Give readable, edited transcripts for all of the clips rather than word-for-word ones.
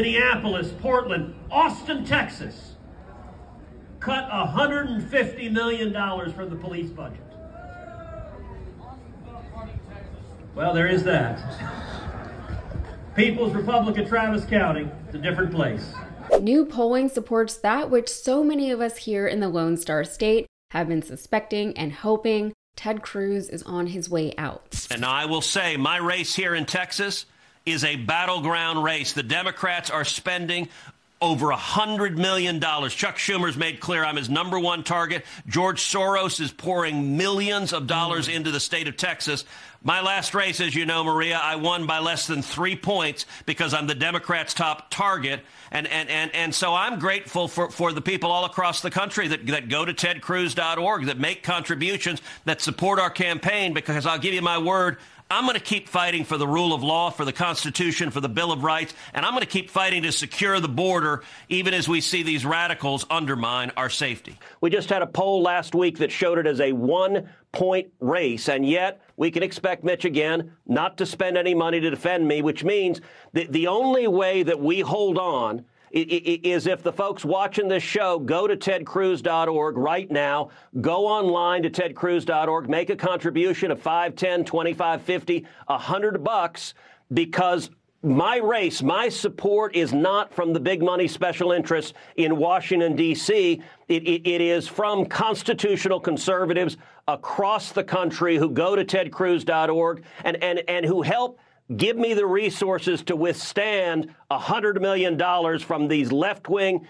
Minneapolis, Portland, Austin, Texas, cut $150 million from the police budget. Well, there is that. People's Republic of Travis County, it's a different place. New polling supports that which so many of us here in the Lone Star State have been suspecting and hoping: Ted Cruz is on his way out. And I will say, my race here in Texas is a battleground race. The Democrats are spending over $100 million. Chuck Schumer's made clear I'm his number one target. George Soros is pouring millions of dollars into the state of Texas. My last race, as you know, Maria, I won by less than 3 points because I'm the Democrats' top target. And so I'm grateful for the people all across the country that go to tedcruz.org, that make contributions, that support our campaign, because I'll give you my word, I'm going to keep fighting for the rule of law, for the Constitution, for the Bill of Rights, and I'm going to keep fighting to secure the border, even as we see these radicals undermine our safety. We just had a poll last week that showed it as a one-point race, and yet we can expect Mitch again not to spend any money to defend me, which means that the only way that we hold on is if the folks watching this show go to tedcruz.org right now, go online to tedcruz.org, make a contribution of $5, $10, $25, $50, $100, because my race, my support is not from the big money special interests in Washington, D.C. It is from constitutional conservatives across the country who go to tedcruz.org and who help give me the resources to withstand $100 million from these left-wing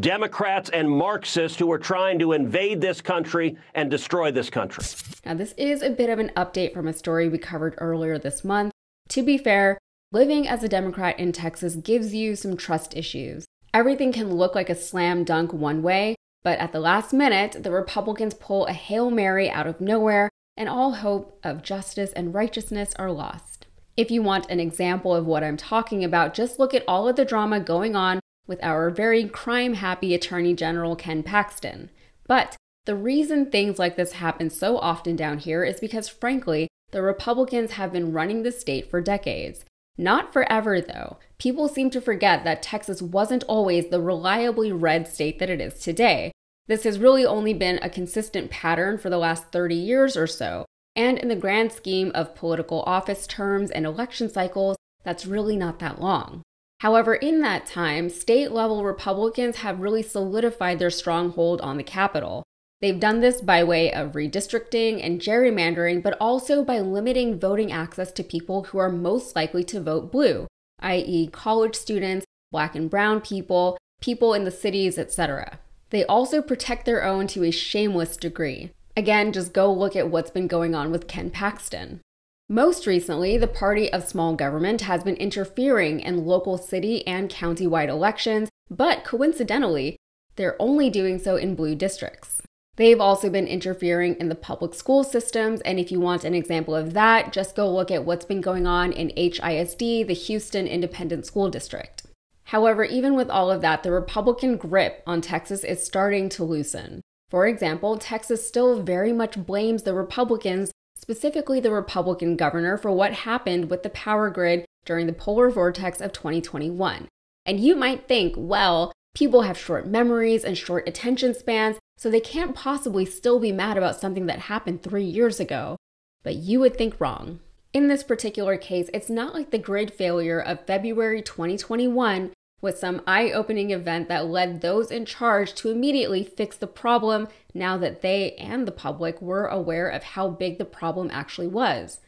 Democrats and Marxists who are trying to invade this country and destroy this country. Now, this is a bit of an update from a story we covered earlier this month. To be fair, living as a Democrat in Texas gives you some trust issues. Everything can look like a slam dunk one way, but at the last minute, the Republicans pull a Hail Mary out of nowhere, and all hope of justice and righteousness are lost. If you want an example of what I'm talking about, just look at all of the drama going on with our very crime-happy Attorney General Ken Paxton. But the reason things like this happen so often down here is because, frankly, the Republicans have been running the state for decades. Not forever, though. People seem to forget that Texas wasn't always the reliably red state that it is today. This has really only been a consistent pattern for the last 30 years or so. And in the grand scheme of political office terms and election cycles, that's really not that long. However, in that time, state-level Republicans have really solidified their stronghold on the Capitol. They've done this by way of redistricting and gerrymandering, but also by limiting voting access to people who are most likely to vote blue, i.e. college students, black and brown people, people in the cities, etc. They also protect their own to a shameless degree. Again, just go look at what's been going on with Ken Paxton. Most recently, the party of small government has been interfering in local city and county-wide elections, but coincidentally, they're only doing so in blue districts. They've also been interfering in the public school systems, and if you want an example of that, just go look at what's been going on in HISD, the Houston Independent School District. However, even with all of that, the Republican grip on Texas is starting to loosen. For example, Texas still very much blames the Republicans, specifically the Republican governor, for what happened with the power grid during the polar vortex of 2021. And you might think, well, people have short memories and short attention spans, so they can't possibly still be mad about something that happened 3 years ago. But you would think wrong. In this particular case, it's not like the grid failure of February 2021 was some eye-opening event that led those in charge to immediately fix the problem now that they and the public were aware of how big the problem actually was.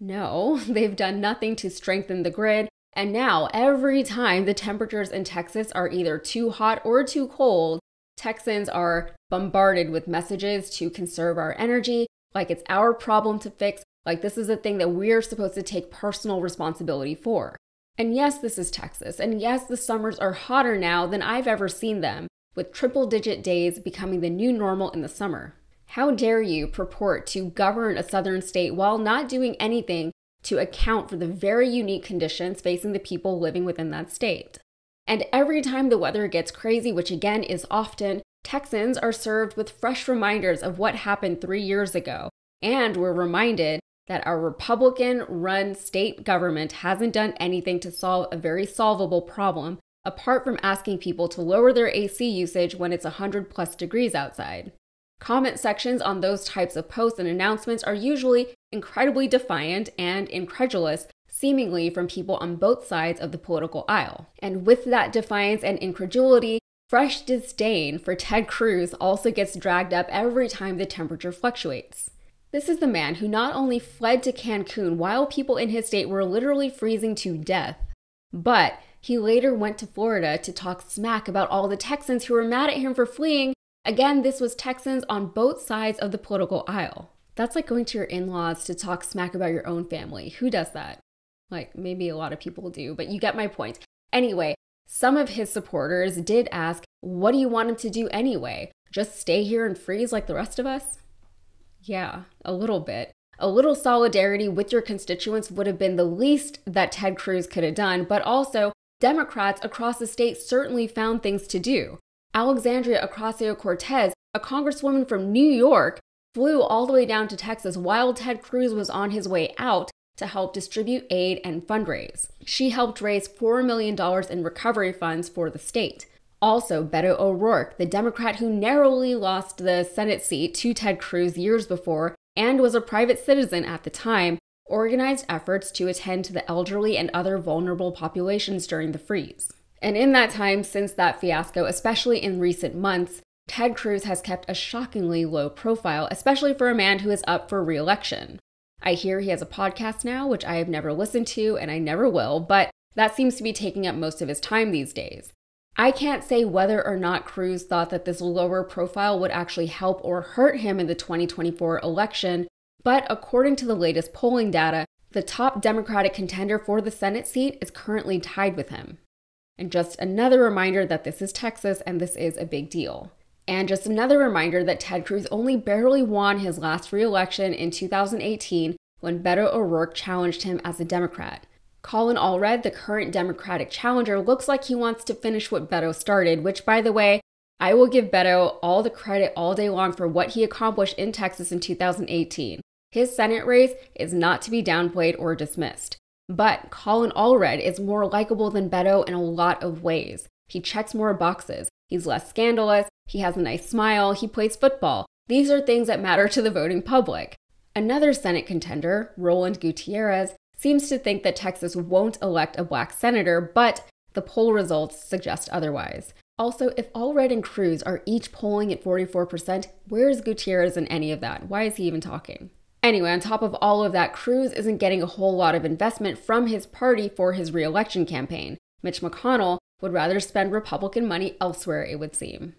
No, they've done nothing to strengthen the grid, and now every time the temperatures in Texas are either too hot or too cold, Texans are bombarded with messages to conserve our energy, like it's our problem to fix, like this is a thing that we're supposed to take personal responsibility for. And yes, this is Texas, and yes, the summers are hotter now than I've ever seen them, with triple-digit days becoming the new normal in the summer. How dare you purport to govern a southern state while not doing anything to account for the very unique conditions facing the people living within that state? And every time the weather gets crazy, which again is often, Texans are served with fresh reminders of what happened 3 years ago, and we're reminded that our Republican-run state government hasn't done anything to solve a very solvable problem, apart from asking people to lower their AC usage when it's 100-plus degrees outside. Comment sections on those types of posts and announcements are usually incredibly defiant and incredulous, seemingly from people on both sides of the political aisle. And with that defiance and incredulity, fresh disdain for Ted Cruz also gets dragged up every time the temperature fluctuates. This is the man who not only fled to Cancun while people in his state were literally freezing to death, but he later went to Florida to talk smack about all the Texans who were mad at him for fleeing. Again, this was Texans on both sides of the political aisle. That's like going to your in-laws to talk smack about your own family. Who does that? Like, maybe a lot of people do, but you get my point. Anyway, some of his supporters did ask, what do you want him to do anyway? Just stay here and freeze like the rest of us? Yeah, a little bit. A little solidarity with your constituents would have been the least that Ted Cruz could have done, but also Democrats across the state certainly found things to do. Alexandria Ocasio-Cortez, a congresswoman from New York, flew all the way down to Texas while Ted Cruz was on his way out to help distribute aid and fundraise. She helped raise $4 million in recovery funds for the state. Also, Beto O'Rourke, the Democrat who narrowly lost the Senate seat to Ted Cruz years before and was a private citizen at the time, organized efforts to attend to the elderly and other vulnerable populations during the freeze. And in that time since that fiasco, especially in recent months, Ted Cruz has kept a shockingly low profile, especially for a man who is up for re-election. I hear he has a podcast now, which I have never listened to and I never will, but that seems to be taking up most of his time these days. I can't say whether or not Cruz thought that this lower profile would actually help or hurt him in the 2024 election, but according to the latest polling data, the top Democratic contender for the Senate seat is currently tied with him. And just another reminder that this is Texas and this is a big deal. And just another reminder that Ted Cruz only barely won his last re-election in 2018 when Beto O'Rourke challenged him as a Democrat. Colin Allred, the current Democratic challenger, looks like he wants to finish what Beto started, which, by the way, I will give Beto all the credit all day long for what he accomplished in Texas in 2018. His Senate race is not to be downplayed or dismissed. But Colin Allred is more likable than Beto in a lot of ways. He checks more boxes. He's less scandalous. He has a nice smile. He plays football. These are things that matter to the voting public. Another Senate contender, Roland Gutierrez, seems to think that Texas won't elect a black senator, but the poll results suggest otherwise. Also, if Allred and Cruz are each polling at 44%, where is Gutierrez in any of that? Why is he even talking? Anyway, on top of all of that, Cruz isn't getting a whole lot of investment from his party for his re-election campaign. Mitch McConnell would rather spend Republican money elsewhere, it would seem.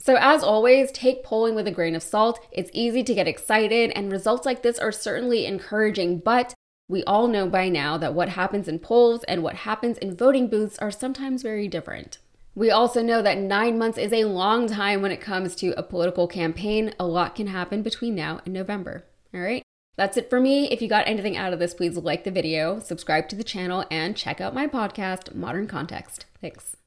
So as always, take polling with a grain of salt. It's easy to get excited, and results like this are certainly encouraging, but we all know by now that what happens in polls and what happens in voting booths are sometimes very different. We also know that 9 months is a long time when it comes to a political campaign. A lot can happen between now and November. All right, that's it for me. If you got anything out of this, please like the video, subscribe to the channel, and check out my podcast, Modern Context. Thanks.